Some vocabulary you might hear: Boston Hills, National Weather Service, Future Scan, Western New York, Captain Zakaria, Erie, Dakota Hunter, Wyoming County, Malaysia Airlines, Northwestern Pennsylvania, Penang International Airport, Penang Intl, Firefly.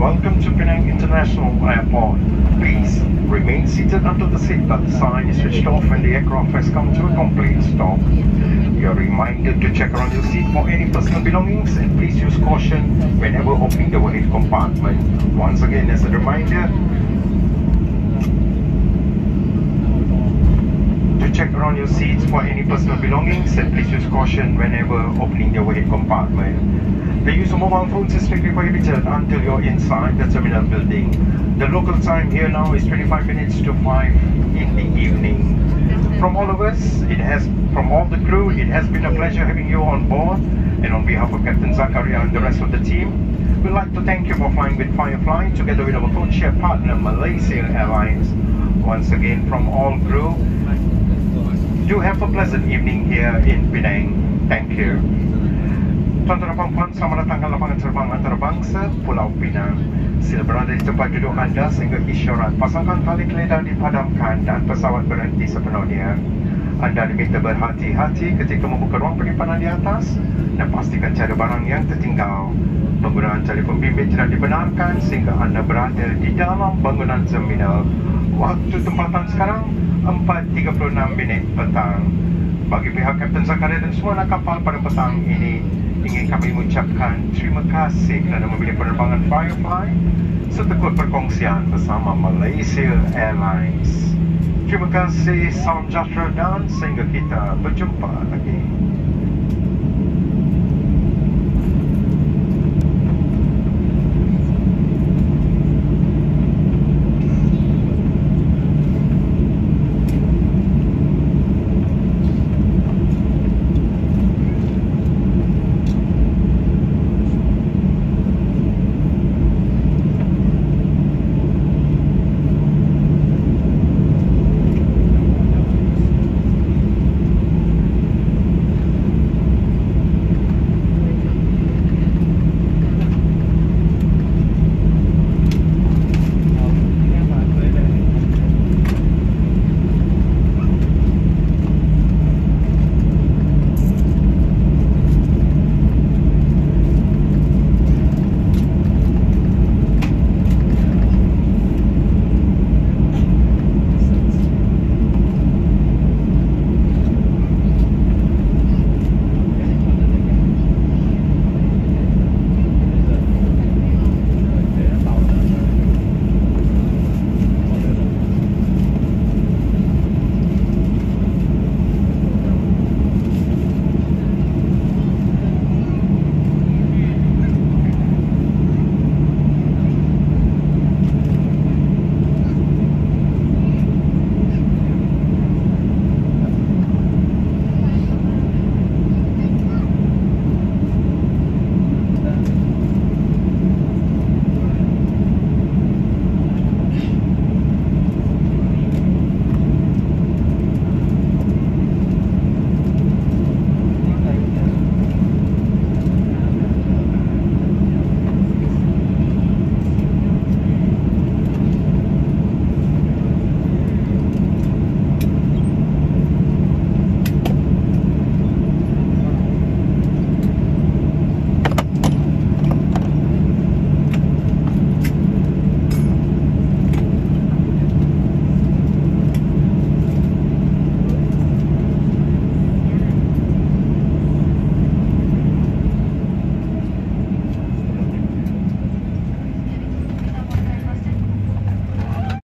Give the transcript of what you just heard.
Welcome to Penang International Airport. Please remain seated until the seatbelt sign is switched off and the aircraft has come to a complete stop. You are reminded to check around your seat for any personal belongings and please use caution whenever opening the overhead compartment. Once again, as a reminder, check around your seats for any personal belongings and please use caution whenever opening the overhead compartment. The use of mobile phones is strictly prohibited until you're inside the terminal building. The local time here now is 25 minutes to 5 in the evening. From all of us, from all the crew, it has been a pleasure having you on board, and on behalf of Captain Zakaria and the rest of the team, we'd like to thank you for flying with Firefly together with our code-share partner Malaysia Airlines. Once again, from all crew, do have a pleasant evening here in Penang. Thank you. Tuan dan puan-puan, selamat datang ke lapangan terbang antarabangsa Pulau Pinang. Sila berada di tempat duduk anda sehingga isyarat pasangkan tali keledar dipadamkan dan pesawat berhenti sepenuhnya. Anda diminta berhati-hati ketika membuka ruang penyimpanan di atas dan pastikan tiada barang yang tertinggal. Penggunaan telefon bimbit tidak dibenarkan sehingga anda berada di dalam bangunan terminal. Waktu tempatan sekarang 4:36 petang. Bagi pihak Kapten Zakaria dan semua anak kapal pada petang ini, ingin kami mengucapkan terima kasih kerana memilih penerbangan Firefly serta perkongsian bersama Malaysia Airlines. Terima kasih, salam sejahtera dan sehingga kita berjumpa lagi.